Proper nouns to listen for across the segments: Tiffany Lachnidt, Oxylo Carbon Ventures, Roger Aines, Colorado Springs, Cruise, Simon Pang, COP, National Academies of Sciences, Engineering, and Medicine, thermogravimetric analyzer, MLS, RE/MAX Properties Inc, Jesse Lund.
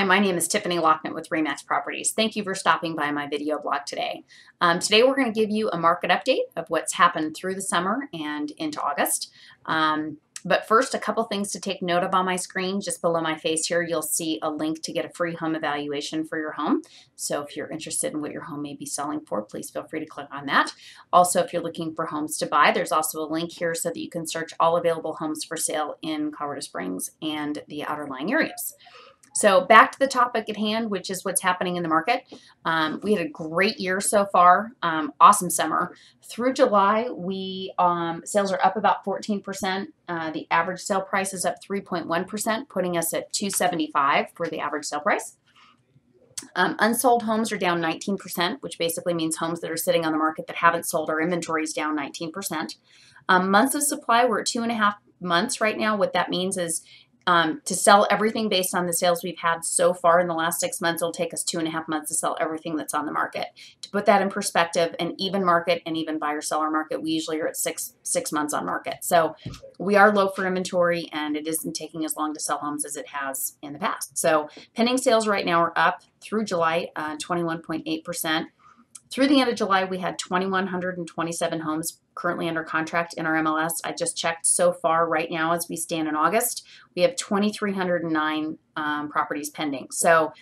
Hi, my name is Tiffany Lachnidt with RE/MAX Properties. Thank you for stopping by my video blog today. Today we're going to give you a market update of what's happened through the summer and into August. But first, a couple things to take note of on my screen. Just below my face here, you'll see a link to get a free home evaluation for your home. So if you're interested in what your home may be selling for, please feel free to click on that. Also, if you're looking for homes to buy, there's also a link here so that you can search all available homes for sale in Colorado Springs and the outlying areas. So back to the topic at hand, which is what's happening in the market. We had a great year so far, awesome summer. Through July, sales are up about 14%. The average sale price is up 3.1%, putting us at $275 for the average sale price. Unsold homes are down 19%, which basically means homes that are sitting on the market that haven't sold. Our inventory is down 19%. Months of supply, we're at 2.5 months right now. What that means is to sell everything based on the sales we've had so far in the last 6 months, it'll take us 2.5 months to sell everything that's on the market. To put that in perspective, an even market and even buyer-seller market, we usually are at six months on market. So we are low for inventory, and it isn't taking as long to sell homes as it has in the past. So pending sales right now are up through July, 21.8%. Through the end of July, we had 2,127 homes currently under contract in our MLS. I just checked so far right now as we stand in August, we have 2,309 properties pending. So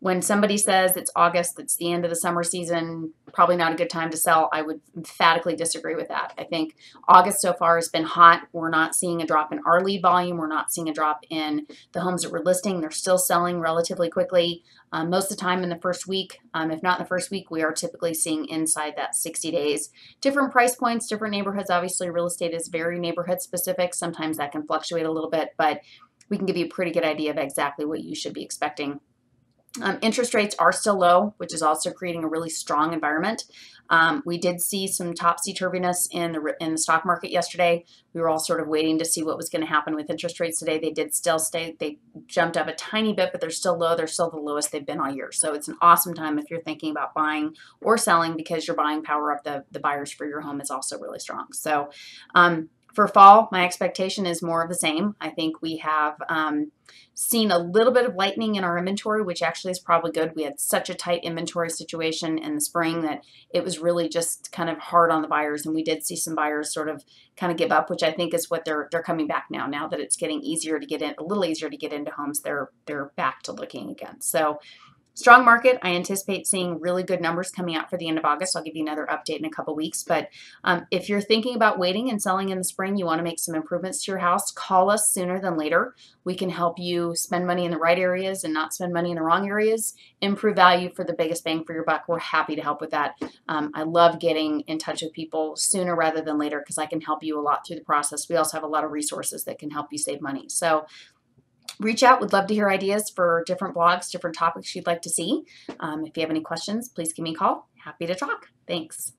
when somebody says it's August, it's the end of the summer season, probably not a good time to sell, I would emphatically disagree with that. I think August so far has been hot. We're not seeing a drop in our lead volume. We're not seeing a drop in the homes that we're listing. They're still selling relatively quickly. Most of the time in the first week, if not in the first week, we are typically seeing inside that 60 days. Different price points, different neighborhoods. Obviously, real estate is very neighborhood specific. Sometimes that can fluctuate a little bit, but we can give you a pretty good idea of exactly what you should be expecting. Interest rates are still low, which is also creating a really strong environment. We did see some topsy-turviness in the stock market yesterday. We were all sort of waiting to see what was going to happen with interest rates today. They did still stay. They jumped up a tiny bit, but they're still low. They're still the lowest they've been all year. So it's an awesome time if you're thinking about buying or selling, because your buying power of the buyers for your home is also really strong. So for fall, my expectation is more of the same. I think we have seen a little bit of lightening in our inventory, which actually is probably good. We had such a tight inventory situation in the spring that it was really just kind of hard on the buyers, and we did see some buyers kind of give up, which I think is what they're coming back now. Now that it's getting easier to get in, a little easier to get into homes, they're back to looking again. So strong market. I anticipate seeing really good numbers coming out for the end of August. I'll give you another update in a couple weeks. But if you're thinking about waiting and selling in the spring, you want to make some improvements to your house, call us sooner than later. We can help you spend money in the right areas and not spend money in the wrong areas, improve value for the biggest bang for your buck. We're happy to help with that. I love getting in touch with people sooner rather than later, because I can help you a lot through the process. We also have a lot of resources that can help you save money. So reach out. We'd love to hear ideas for different blogs, different topics you'd like to see. If you have any questions, please give me a call. Happy to talk. Thanks.